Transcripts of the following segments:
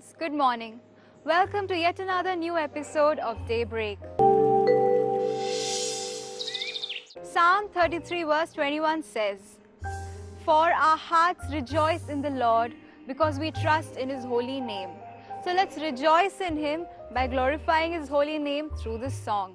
friends, good morning. Welcome to yet another new episode of Daybreak. Psalm 33 verse 21 says, "For our hearts rejoice in the Lord because we trust in His holy name." So let's rejoice in Him by glorifying His holy name through this song.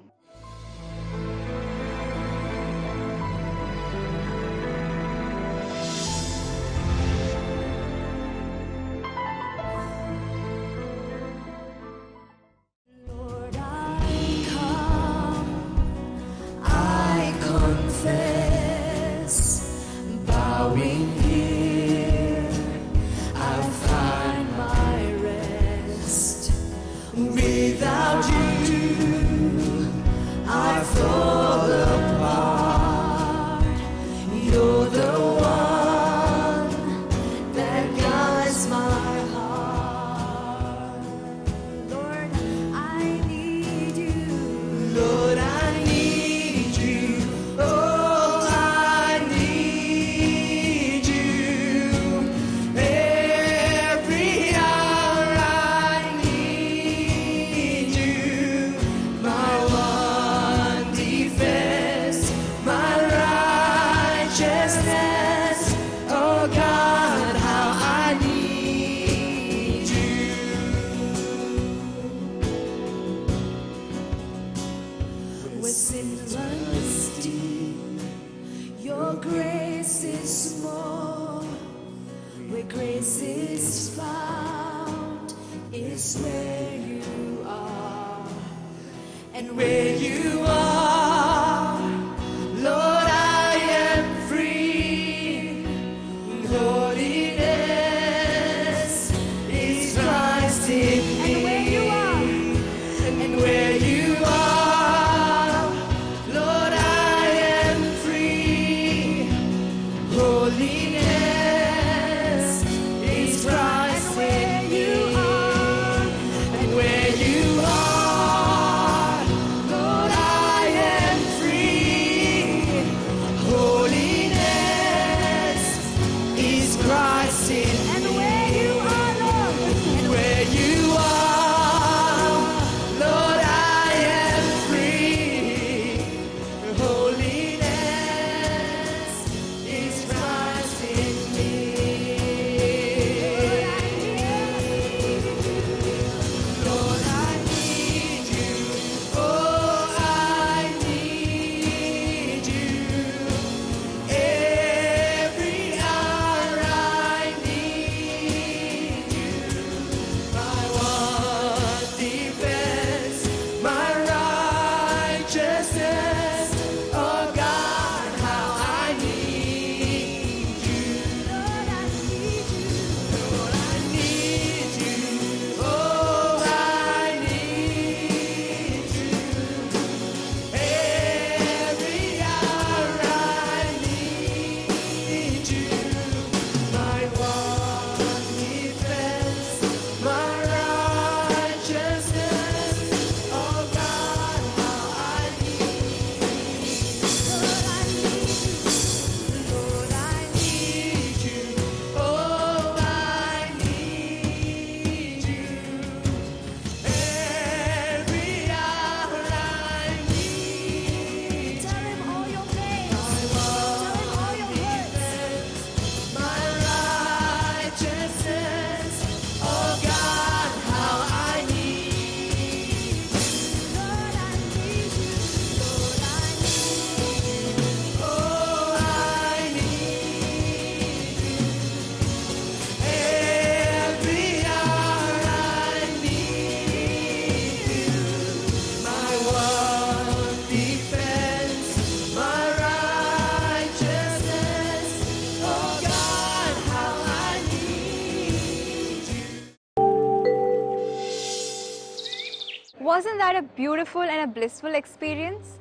Wasn't that a beautiful and a blissful experience?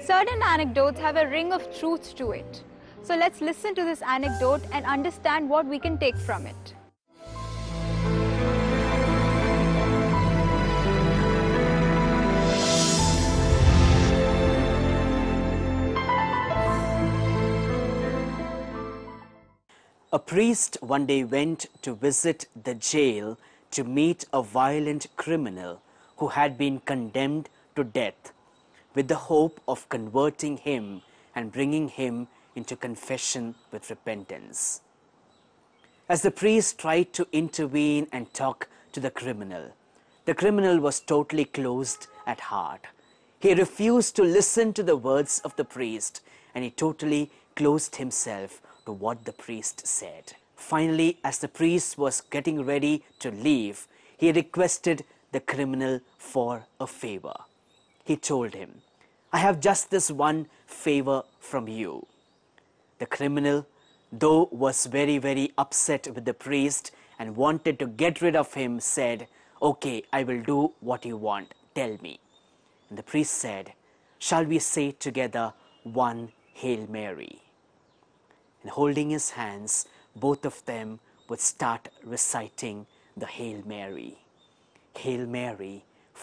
Certain anecdotes have a ring of truth to it. So let's listen to this anecdote and understand what we can take from it. A priest one day went to visit the jail to meet a violent criminal who had been condemned to death, with the hope of converting him and bringing him into confession with repentance. As the priest tried to intervene and talk to the criminal was totally closed at heart. He refused to listen to the words of the priest, and he totally closed himself to what the priest said. Finally, as the priest was getting ready to leave, he requested the criminal for a favor. He told him, "I have just this one favor from you." The criminal, though, was very upset with the priest and wanted to get rid of him, said, "Okay, I will do what you want. Tell me." And the priest said, "Shall we say together one Hail Mary?" And holding his hands, both of them would start reciting the Hail Mary. "Hail Mary,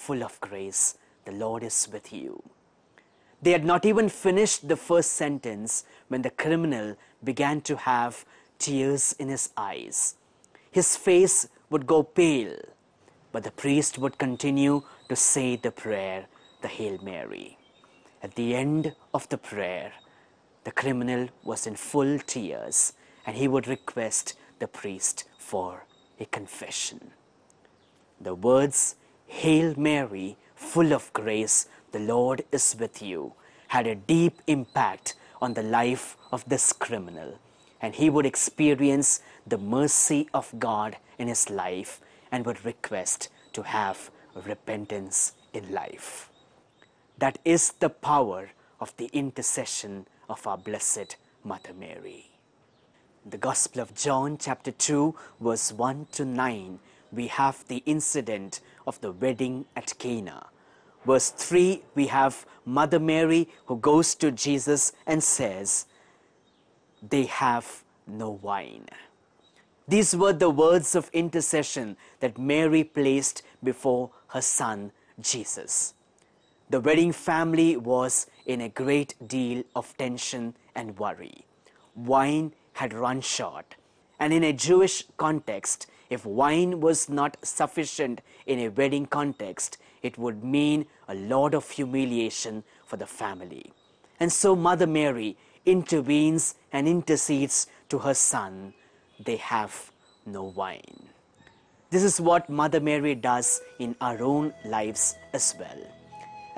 full of grace, the Lord is with you." They had not even finished the first sentence when the criminal began to have tears in his eyes. His face would go pale, but the priest would continue to say the prayer, the Hail Mary. At the end of the prayer, the criminal was in full tears, and he would request the priest for a confession. The words, "Hail Mary, full of grace, the Lord is with you," had a deep impact on the life of this criminal, and he would experience the mercy of God in his life and would request to have repentance in life. That is the power of the intercession of our Blessed Mother Mary. In the Gospel of John chapter 2 verse 1 to 9, we have the incident of the wedding at Cana. Verse 3, we have Mother Mary who goes to Jesus and says, "They have no wine." These were the words of intercession that Mary placed before her son Jesus. The wedding family was in a great deal of tension and worry. Wine had run short, and in a Jewish context, if wine was not sufficient in a wedding context, it would mean a lot of humiliation for the family. And so Mother Mary intervenes and intercedes to her son, "They have no wine." This is what Mother Mary does in our own lives as well.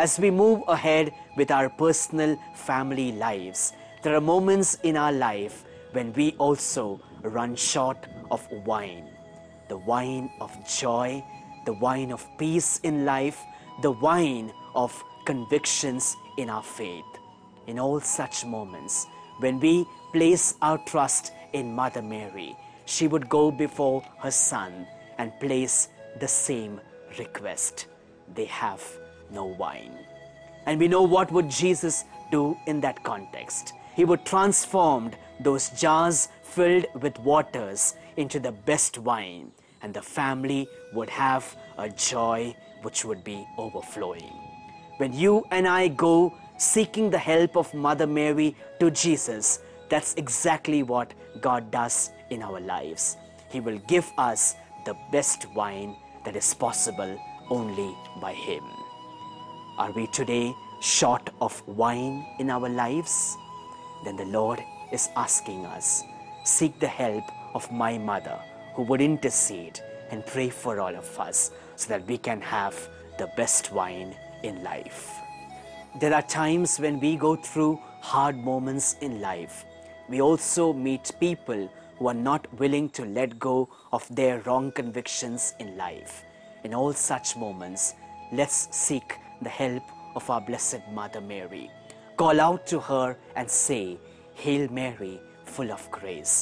As we move ahead with our personal family lives, there are moments in our life when we also run short of wine. The wine of joy, the wine of peace in life, the wine of convictions in our faith. In all such moments, when we place our trust in Mother Mary, she would go before her son and place the same request. "They have no wine." And we know what would Jesus do in that context. He would transform those jars filled with waters into the best wine, and the family would have a joy which would be overflowing. When you and I go seeking the help of Mother Mary to Jesus, that's exactly what God does in our lives. He will give us the best wine that is possible only by Him. Are we today short of wine in our lives? Then the Lord is asking us, "Seek the help of my mother who would intercede and pray for all of us so that we can have the best wine in life." There are times when we go through hard moments in life. We also meet people who are not willing to let go of their wrong convictions in life. In all such moments, let's seek the help of our Blessed Mother Mary. Call out to her and say, "Hail Mary, full of grace."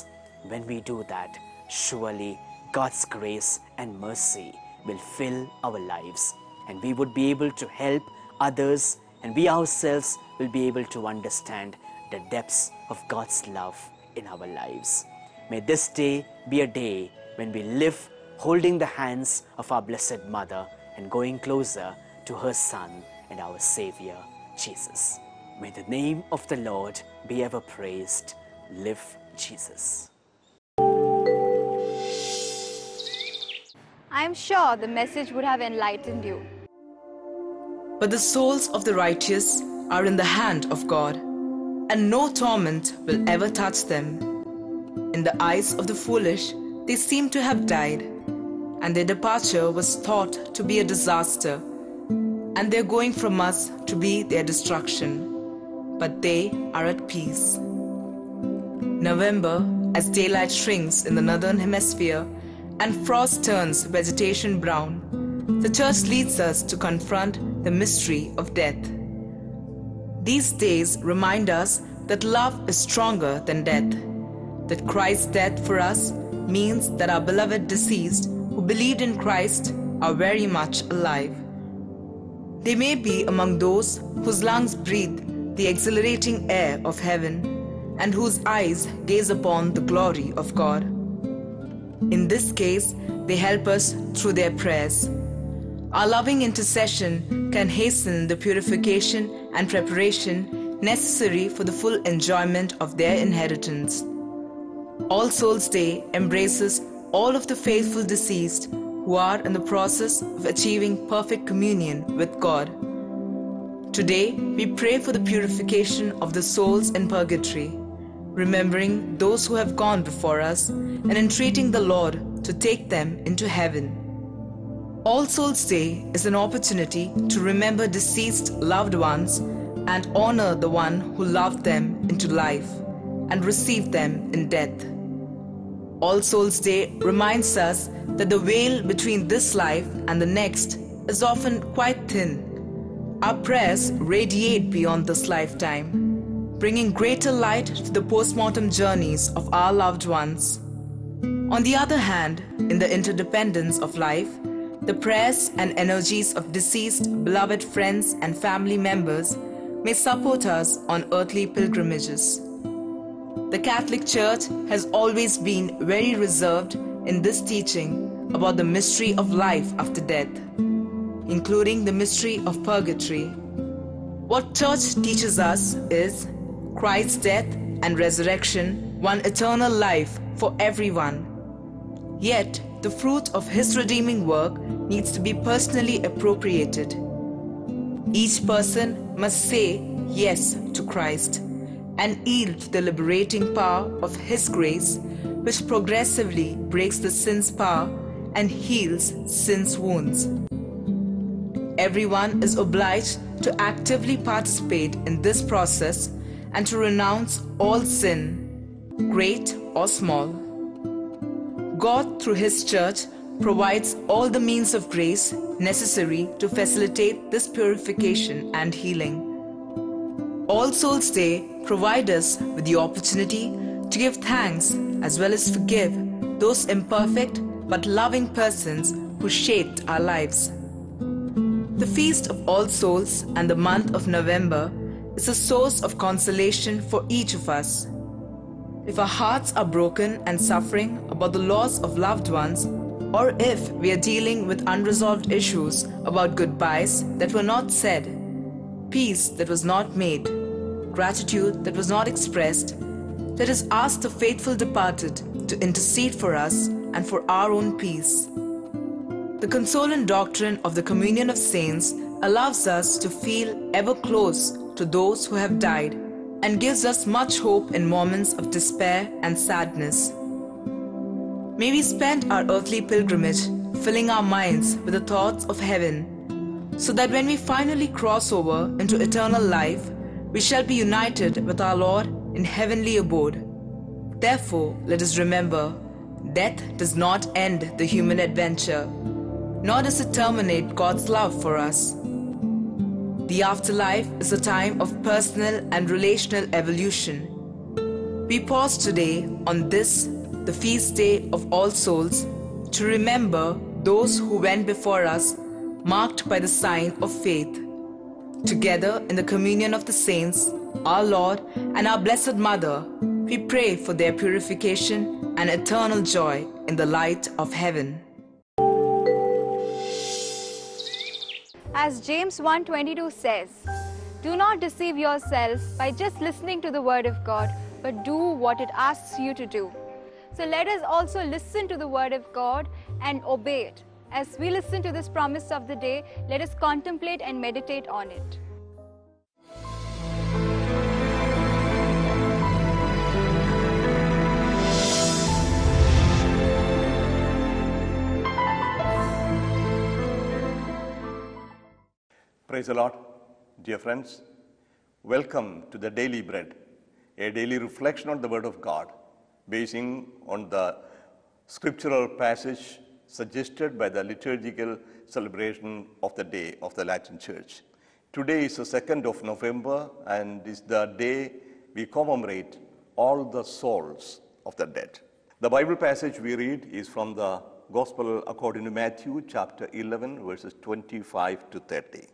When we do that, surely God's grace and mercy will fill our lives, and we would be able to help others, and we ourselves will be able to understand the depths of God's love in our lives. May this day be a day when we live holding the hands of our Blessed Mother and going closer to her Son and our Savior, Jesus. May the name of the Lord be ever praised. Live Jesus. I am sure the message would have enlightened you. But the souls of the righteous are in the hand of God, and no torment will ever touch them. In the eyes of the foolish, they seem to have died, and their departure was thought to be a disaster, and their going from us to be their destruction. But they are at peace. November, as daylight shrinks in the northern hemisphere and frost turns vegetation brown, the church leads us to confront the mystery of death. These days remind us that love is stronger than death, that Christ's death for us means that our beloved deceased who believed in Christ are very much alive. They may be among those whose lungs breathe the exhilarating air of heaven and whose eyes gaze upon the glory of God. In this case, they help us through their prayers. Our loving intercession can hasten the purification and preparation necessary for the full enjoyment of their inheritance. All Souls' Day embraces all of the faithful deceased who are in the process of achieving perfect communion with God. Today, we pray for the purification of the souls in purgatory, remembering those who have gone before us and entreating the Lord to take them into heaven. All Souls' Day is an opportunity to remember deceased loved ones and honor the one who loved them into life and received them in death. All Souls' Day reminds us that the veil between this life and the next is often quite thin. Our prayers radiate beyond this lifetime, bringing greater light to the post-mortem journeys of our loved ones. On the other hand, in the interdependence of life, the prayers and energies of deceased beloved friends and family members may support us on earthly pilgrimages. The Catholic Church has always been very reserved in this teaching about the mystery of life after death, including the mystery of purgatory. What Church teaches us is Christ's death and resurrection, one eternal life for everyone. Yet the fruit of His redeeming work needs to be personally appropriated. Each person must say yes to Christ and yield to the liberating power of His grace, which progressively breaks the sin's power and heals sin's wounds. Everyone is obliged to actively participate in this process and to renounce all sin, great or small. God, through His Church, provides all the means of grace necessary to facilitate this purification and healing. All Souls' Day provides us with the opportunity to give thanks as well as forgive those imperfect but loving persons who shaped our lives. The Feast of All Souls and the month of November is a source of consolation for each of us. If our hearts are broken and suffering about the loss of loved ones, or if we are dealing with unresolved issues about goodbyes that were not said, peace that was not made, gratitude that was not expressed, let us ask the faithful departed to intercede for us and for our own peace. The consoling doctrine of the communion of saints allows us to feel ever close to those who have died and gives us much hope in moments of despair and sadness. May we spend our earthly pilgrimage filling our minds with the thoughts of heaven, so that when we finally cross over into eternal life, we shall be united with our Lord in heavenly abode. Therefore, let us remember, death does not end the human adventure, nor does it terminate God's love for us. The afterlife is a time of personal and relational evolution. We pause today on this, the feast day of All Souls, to remember those who went before us, marked by the sign of faith. Together in the communion of the saints, our Lord and our Blessed Mother, we pray for their purification and eternal joy in the light of heaven. As James 1:22 says, do not deceive yourselves by just listening to the Word of God, but do what it asks you to do. So let us also listen to the Word of God and obey it, As we listen to this promise of the day, let us contemplate and meditate on it. Praise the Lord, dear friends. Welcome to the Daily Bread, a daily reflection on the Word of God, basing on the scriptural passage suggested by the liturgical celebration of the day of the Latin Church. Today is the 2nd of November and is the day we commemorate all the souls of the dead. The Bible passage we read is from the Gospel according to Matthew, chapter 11, verses 25 to 30.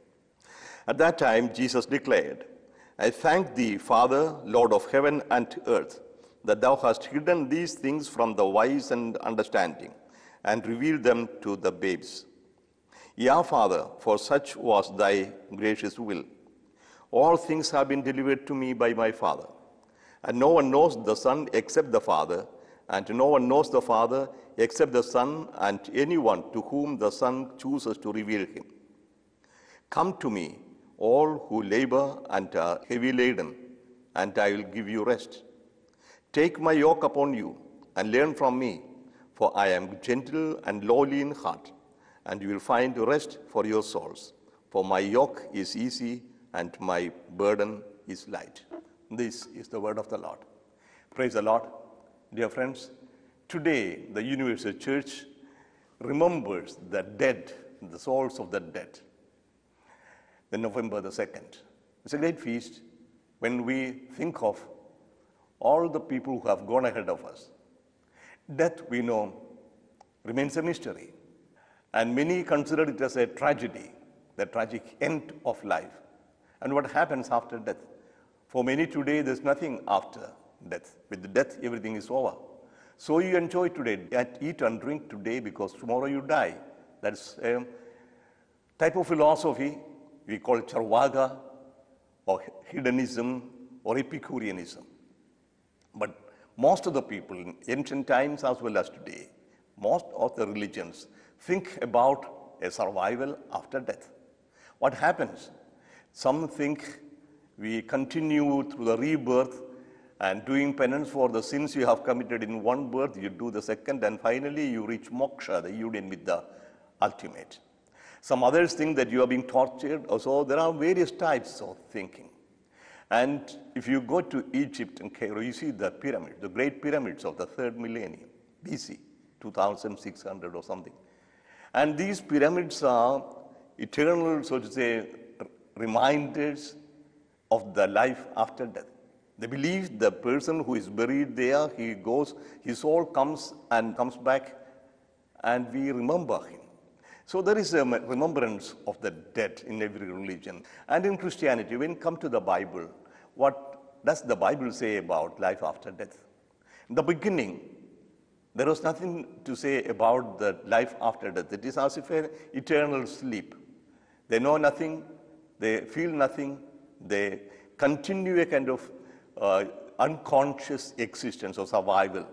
At that time, Jesus declared, "I thank thee, Father, Lord of heaven and earth, that thou hast hidden these things from the wise and understanding, and revealed them to the babes. Yea, Father, for such was thy gracious will. All things have been delivered to me by my Father. And no one knows the Son except the Father, and no one knows the Father except the Son, and anyone to whom the Son chooses to reveal him. Come to me, all who labor and are heavy laden, and I will give you rest. Take my yoke upon you, and learn from me, for I am gentle and lowly in heart, and you will find rest for your souls. For my yoke is easy, and my burden is light." This is the word of the Lord. Praise the Lord. Dear friends, today the Universal Church remembers the dead, the souls of the dead, the November the 2nd. It's a great feast when we think of all the people who have gone ahead of us. Death, we know, remains a mystery, and many consider it as a tragedy, the tragic end of life, and what happens after death. For many today, there's nothing after death. With death, everything is over. So you enjoy today, eat and drink today, because tomorrow you die. That's a type of philosophy we call Charvaka, or Hedonism, or Epicureanism. But most of the people in ancient times as well as today, most of the religions think about a survival after death. What happens? Some think we continue through the rebirth and doing penance for the sins you have committed in one birth, you do the second, and finally you reach moksha, the union with the ultimate. Some others think that you are being tortured, so there are various types of thinking. And if you go to Egypt and Cairo, you see the pyramids, the great pyramids of the 3rd millennium, BC, 2600 or something. And these pyramids are eternal, so to say, reminders of the life after death. They believe the person who is buried there, he goes, his soul comes and comes back, and we remember him. So there is a remembrance of the dead in every religion. And in Christianity, when come to the Bible, what does the Bible say about life after death? In the beginning, there was nothing to say about the life after death. It is as if an eternal sleep. They know nothing, they feel nothing, they continue a kind of unconscious existence or survival.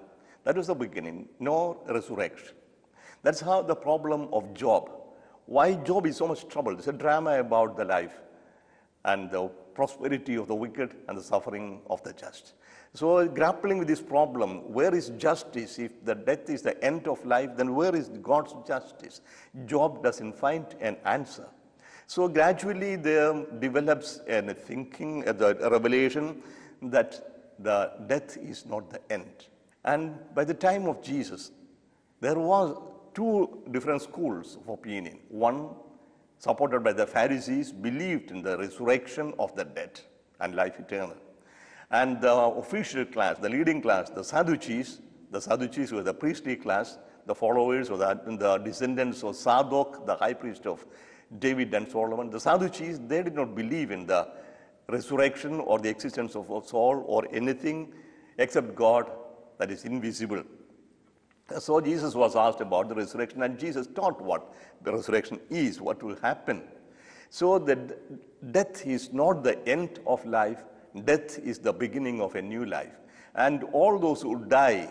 That was the beginning, no resurrection. That's how the problem of Job. Why Job is so much trouble? It's a drama about the life and the prosperity of the wicked and the suffering of the just. So grappling with this problem, where is justice? If the death is the end of life, then where is God's justice? Job doesn't find an answer. So gradually there develops a thinking, a revelation that the death is not the end. And by the time of Jesus, there was two different schools of opinion. One, supported by the Pharisees, believed in the resurrection of the dead and life eternal. And the official class, the leading class, the Sadducees were the priestly class, the followers or the descendants of Sadok, the high priest of David and Solomon. The Sadducees, they did not believe in the resurrection or the existence of soul or anything except God that is invisible. So Jesus was asked about the resurrection, and Jesus taught what the resurrection is, what will happen. So that death is not the end of life, death is the beginning of a new life. And all those who die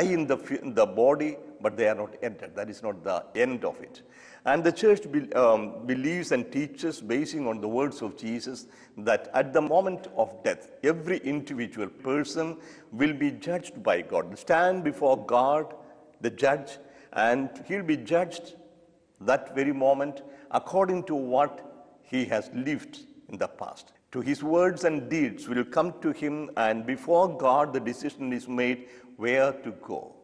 in the body but they are not entered. That is not the end of it. And the church believes and teaches, basing on the words of Jesus, that at the moment of death, every individual person will be judged by God. Stand before God, the judge, and he'll be judged that very moment according to what he has lived in the past. To his words and deeds will come to him, and before God the decision is made where to go.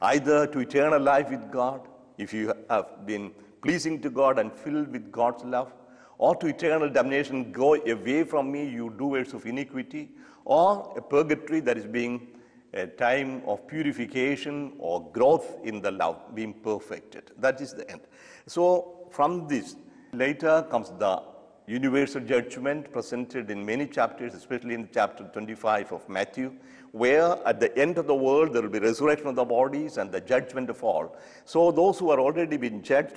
Either to eternal life with God, if you have been pleasing to God and filled with God's love, or to eternal damnation, go away from me, you doers of iniquity, or a purgatory, that is being a time of purification or growth in the love, being perfected. That is the end. So from this, later comes the universal judgment presented in many chapters, especially in chapter 25 of Matthew, where at the end of the world there will be resurrection of the bodies and the judgment of all. So those who are already been judged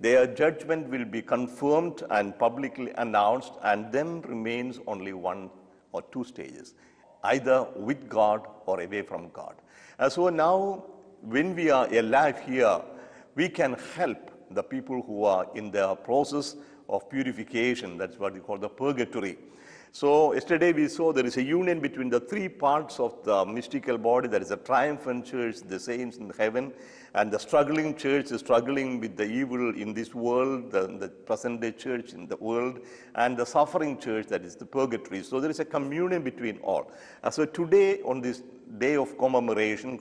their judgment will be confirmed and publicly announced, and then remains only one or two stages, either with God or away from God. And so now when we are alive here, we can help the people who are in their process of purification. That's what we call the purgatory. So yesterday we saw there is a union between the three parts of the mystical body. There is a triumphant church, the saints in heaven, and the struggling church is struggling with the evil in this world, the present day church in the world, and the suffering church, that is the purgatory. So there is a communion between all. So today, on this day of commemoration,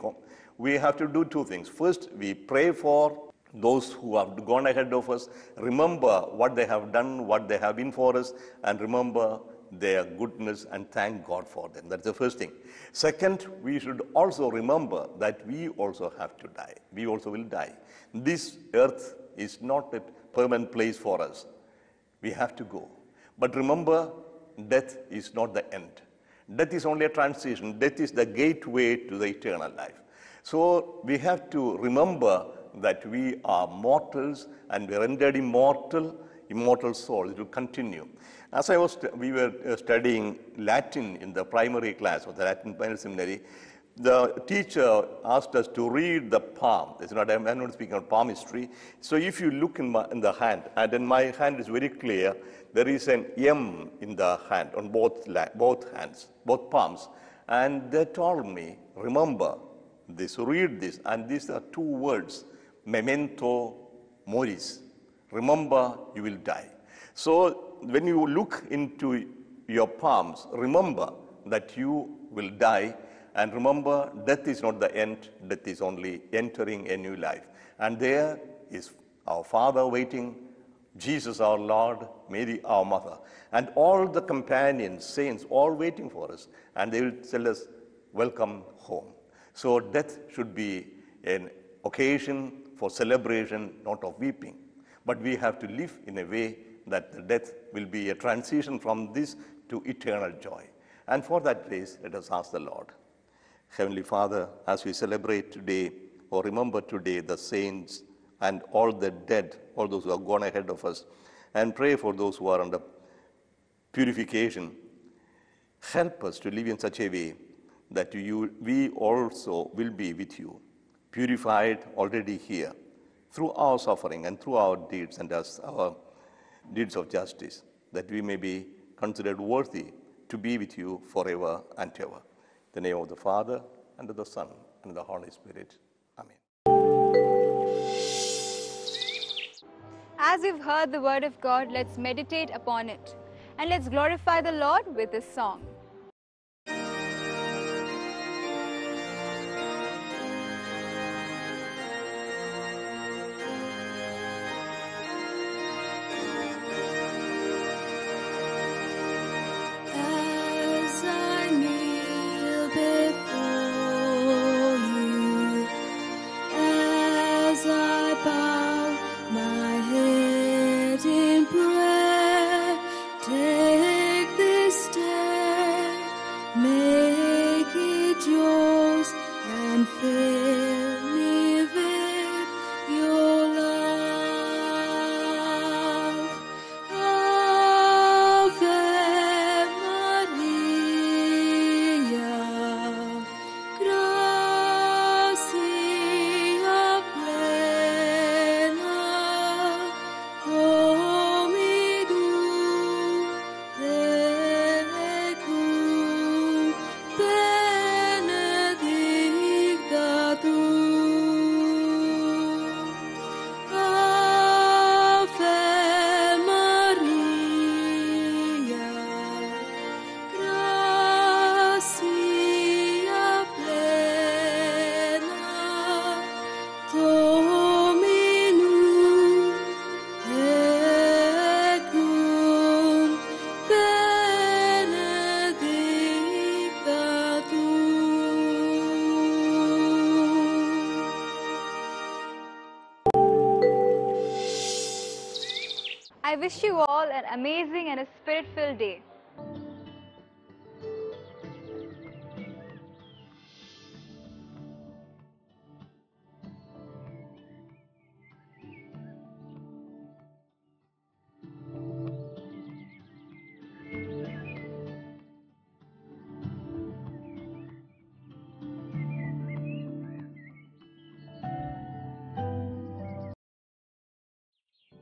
we have to do two things. First, we pray for those who have gone ahead of us, remember what they have done, what they have been for us, and remember their goodness and thank God for them. That's the first thing. Second, we should also remember that we also have to die. We also will die. This earth is not a permanent place for us. We have to go. But remember, death is not the end. Death is only a transition. Death is the gateway to the eternal life. So we have to remember that we are mortals and we are rendered immortal souls. It will continue. As we were studying Latin in the primary class of the Latin Primary Seminary, the teacher asked us to read the palm. I'm not speaking of palmistry. So if you look in the hand, and in my hand is very clear, there is an M in the hand on both hands, both palms. And they told me, remember this, read this. And these are two words. Memento moris. Remember, you will die. So when you look into your palms, remember that you will die, and remember death is not the end. Death is only entering a new life. And there is our Father waiting, Jesus our Lord, Mary our Mother, and all the companions, saints, all waiting for us. And they will tell us, welcome home. So death should be an occasion for celebration, not of weeping. But we have to live in a way that the death will be a transition from this to eternal joy. And for that grace, let us ask the Lord. Heavenly Father, as we celebrate today or remember today the saints and all the dead, all those who have gone ahead of us, and pray for those who are under purification, help us to live in such a way that we also will be with you, purified already here through our suffering and through our deeds and our deeds of justice, that we may be considered worthy to be with you forever and ever. In the name of the Father, and of the Son, and of the Holy Spirit. Amen. As we've heard the word of God, let's meditate upon it. And let's glorify the Lord with this song. Take this day. I wish you all an amazing and a spirit-filled day.